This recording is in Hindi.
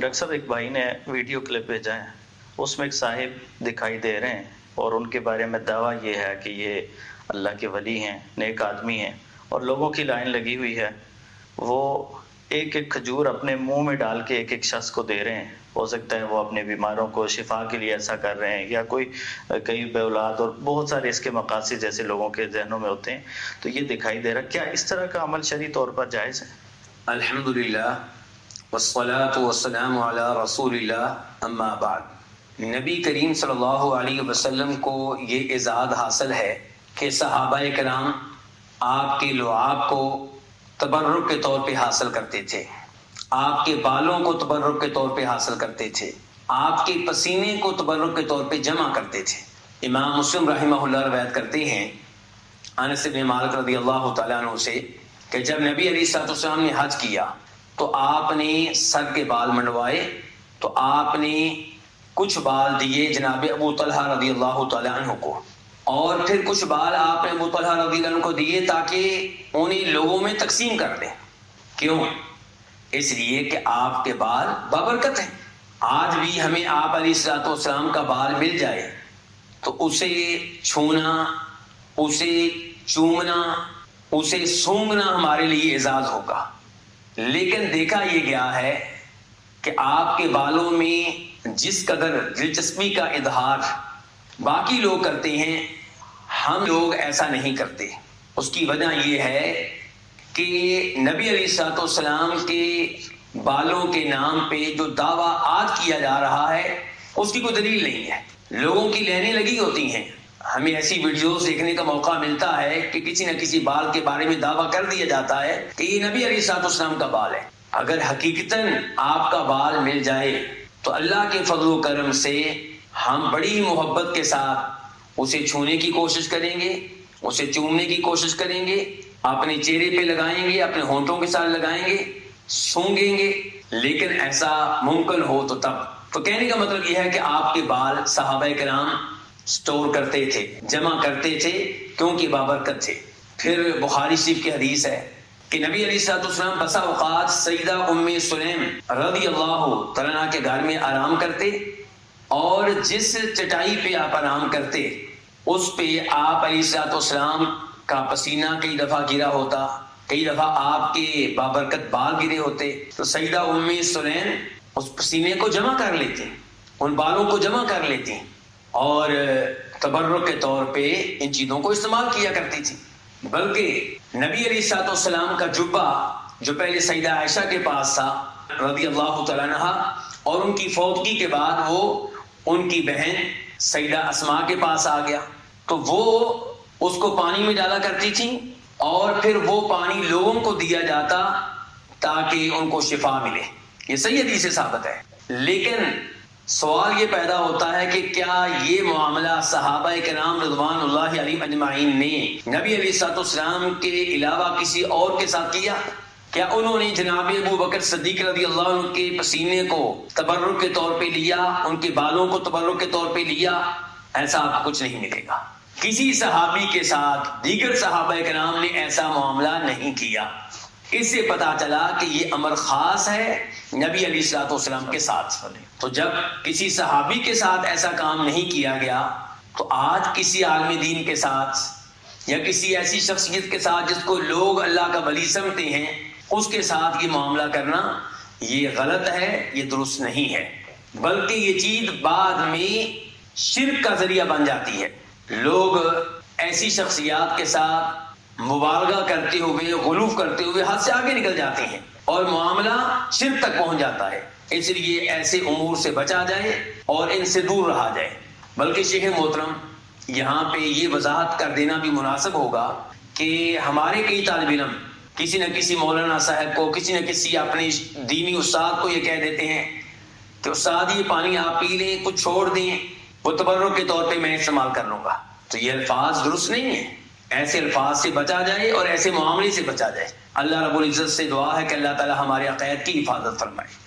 डॉक्टर साहब, एक भाई ने वीडियो क्लिप भेजा है, उसमें एक साहिब दिखाई दे रहे हैं और उनके बारे में दावा ये है कि ये अल्लाह के वली हैं, नेक आदमी हैं, और लोगों की लाइन लगी हुई है। वो एक एक खजूर अपने मुंह में डाल के एक एक शख्स को दे रहे हैं। हो सकता है वो अपने बीमारों को शिफा के लिए ऐसा कर रहे हैं, या कोई कई बेऔलाद और बहुत सारे इसके मकासद जैसे लोगों के जहनों में होते हैं। तो ये दिखाई दे रहा है, क्या इस तरह का अमल शरई तौर पर जायज़ है? अल्हम्दुलिल्लाह वस्सलातु वस्सलामु अला रसूलिल्लाह, अम्मा बाद। नबी करीम सल्लल्लाहु अलैहि वसल्लम को ये इजाद हासिल है कि सहाबाए कराम आपके लुआब को तबर्रुक के तौर पे हासिल करते थे, आपके बालों को तबर्रुक के तौर पे हासिल करते थे, आपके पसीने को तबर्रुक के तौर पे जमा करते थे। इमाम मुस्लिम रहिमहुल्लाह रिवायत करते हैं अनस इब्न मालिक रदियल्लाहु तआला अन्हु से कि जब नबी अलैहिस्सलातु वस्सलाम ने हज किया तो आपने सर के बाल मंडवाए, तो आपने कुछ बाल दिए जनाब अबू तलहा रदियल्लाहु तआला अन्हु को, और फिर कुछ बाल आपने अबू तलहा रदियल्लाहु अन्हु को दिए ताकि उन्हीं लोगों में तकसीम कर दें। क्यों? इसलिए कि आपके बाल बाबरकत हैं। आज भी हमें आप अलैहिस्सलातु वस्सलाम का बाल मिल जाए तो उसे छूना, उसे चूमना, उसे सूंघना हमारे लिए एजाज होगा। लेकिन देखा यह गया है कि आपके बालों में जिस कदर दिलचस्पी का इजहार बाकी लोग करते हैं, हम लोग ऐसा नहीं करते। उसकी वजह यह है कि नबी अलैहिस्सलातु वस्सलाम के बालों के नाम पे जो दावा आज किया जा रहा है उसकी कोई दलील नहीं है। लोगों की लहरें लगी होती हैं, हमें ऐसी वीडियोस देखने का मौका मिलता है कि किसी न किसी बाल के बारे में दावा कर दिया जाता है कि ये नबी अलैहिस्सलातु वस्सलाम का बाल है। अगर हकीकतन आपका बाल मिल जाए तो अल्लाह के फजल करम से हम बड़ी मोहब्बत के साथ उसे छूने की कोशिश करेंगे, उसे चूमने की कोशिश करेंगे, अपने चेहरे पे लगाएंगे, अपने होंठों के साथ लगाएंगे, सूंघेंगे। लेकिन ऐसा मुमकिन हो तो तब। तो कहने का मतलब यह है कि आपके बाल सहाबाए कराम स्टोर करते थे, जमा करते थे, क्योंकि बाबरकत थे। फिर बुखारी शरीफ की हदीस है कि नबी अलैहिस्सलातु वस्सलाम बसा औकात सईदा उम्मे सुलैम रदियल्लाहु तआला के घर में आराम करते, और जिस चटाई पे आप आराम करते उस पे आप अलैहिस्सलातु वस्सलाम का पसीना कई दफा गिरा होता, कई दफा आपके बाबरकत बाल गिरे होते। तो सईदा उम्मे सुलैम उस पसीने को जमा कर लेते, उन बालों को जमा कर लेती, और तबर्रुक के तौर पे इन चीजों को इस्तेमाल किया करती थी। बल्कि नबी अलैहिस्सलातु वस्सलाम का जुब्बा जो पहले सईदा आयशा के पास था रदियल्लाहु तआला अन्हा, और उनकी फौतगी के बाद वो उनकी बहन सईदा अस्मा के पास आ गया, तो वो उसको पानी में डाला करती थी और फिर वो पानी लोगों को दिया जाता ताकि उनको शिफा मिले। ये सही हदीस से साबित है। लेकिन सवाल ये पैदा होता है कि क्या ये मामला सहाबाए किराम रज़वानुल्लाहि अलैहिम अजमाइन ने नबी अलैहिस्सलातु वस्सलाम के अलावा किसी और के साथ किया? क्या उन्होंने जनाब अबू बकर सिद्दीक रज़ियल्लाहु अन्हु के पसीने को तबर्रुक के तौर पे लिया, उनके बालों को तबर्रुक के तौर पे लिया? ऐसा आपको कुछ नहीं मिलेगा। किसी सहाबी के साथ दीगर सहाबाए किराम ने ऐसा मामला नहीं किया। इससे पता चला कि ये अमर खास है नबी अलैहिस्सलातु वस्सलाम के साथ। तो जब किसी सहाबी के साथ ऐसा काम नहीं किया गया, तो आज किसी आलम दीन के साथ या किसी ऐसी शख्सियत के साथ जिसको लोग अल्लाह का वली समझते हैं, उसके साथ ये मामला करना ये गलत है, ये दुरुस्त नहीं है। बल्कि ये चीज बाद में शिर्क का जरिया बन जाती है। लोग ऐसी शख्सियात के साथ मुबालगा करते हुए, गुलूफ करते हुए हाथ से आगे निकल जाते हैं और मामला शिर्क तक पहुंच जाता है। इसलिए ऐसे उमूर से बचा जाए और इनसे दूर रहा जाए। बल्कि शेख मोहतरम, यहाँ पे ये वजाहत कर देना भी मुनासिब होगा कि हमारे कई तालिब इल्म किसी न किसी मौलाना साहब को, किसी न किसी अपने दीनी उस्ताद को ये कह देते हैं कि उस्ताद ये पानी आप पी लें, कुछ छोड़ दें, वो तबर्रुक के तौर पर मैं इस्तेमाल कर लूँगा। तो ये अल्फाज दुरुस्त नहीं है। ऐसे अल्फाज से बचा जाए और ऐसे मामले से बचा जाए। अल्लाह रब्बुल इज्जत से दुआ है कि अल्लाह ताला हमारे अक़ीद की हिफाजत फरमाए।